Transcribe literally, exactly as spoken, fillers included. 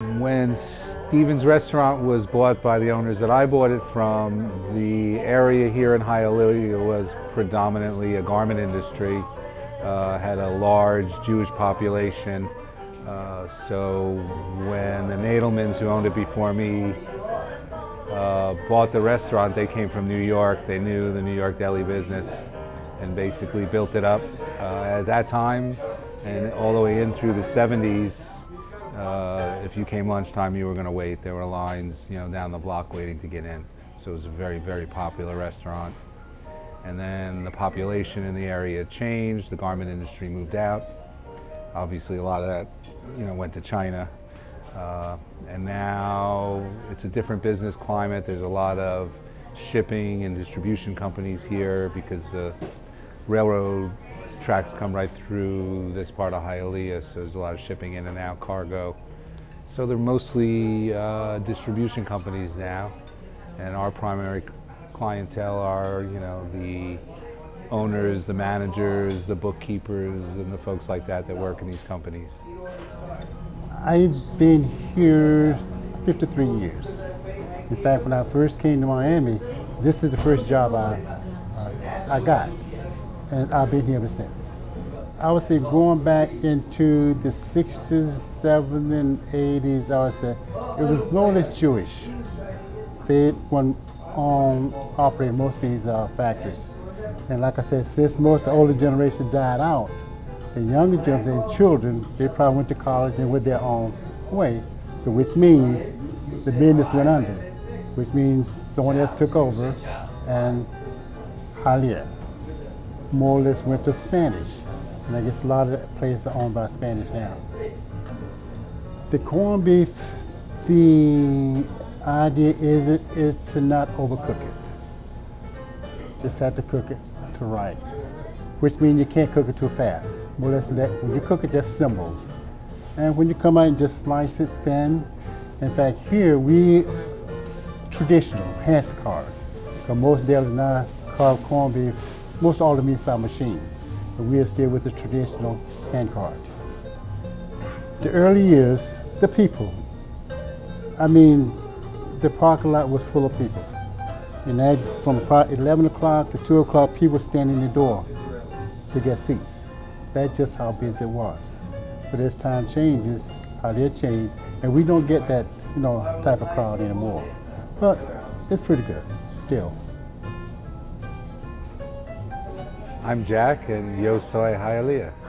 When Stevens Restaurant was bought by the owners that I bought it from, the area here in Hialeah was predominantly a garment industry, uh, had a large Jewish population. Uh, so when the Nadelmans, who owned it before me, uh, bought the restaurant, they came from New York. They knew the New York deli business and basically built it up uh, at that time and all the way in through the seventies. Uh, if you came lunchtime, you were going to wait. There were lines, you know, down the block waiting to get in. So it was a very, very popular restaurant. And then the population in the area changed. The garment industry moved out. Obviously, a lot of that, you know, went to China. Uh, and now it's a different business climate. There's a lot of shipping and distribution companies here because the railroad tracks come right through this part of Hialeah, so there's a lot of shipping in and out, cargo. So they're mostly uh, distribution companies now, and our primary clientele are, you know, the owners, the managers, the bookkeepers, and the folks like that that work in these companies. I've been here fifty-three years. In fact, when I first came to Miami, this is the first job I, uh, I got. And I've been here ever since. I would say going back into the sixties, seventies, and eighties, I would say it was more or less Jewish. They went on operating most of these uh, factories. And like I said, since most of the older generation died out, the younger generation, the children, they probably went to college and went their own way. So which means the business went under, which means someone else took over, and Hialeah more or less went to Spanish. And I guess a lot of places are owned by Spanish now. The corned beef, the idea is, it, is to not overcook it. Just have to cook it to right, which means you can't cook it too fast. More or less that, when you cook it, just symbols. And when you come out and just slice it thin, in fact, here we traditional, hand carved. Because most delis now carve corned beef. Most all the meat's by machine, but we are still with the traditional hand cart. The early years, the people. I mean, the parking lot was full of people. And that from about eleven o'clock to two o'clock, people standing in the door to get seats. That's just how busy it was. But as time changes, how they change, and we don't get that, you know, type of crowd anymore. But it's pretty good, still. I'm Jack, and Yo Soy Hialeah.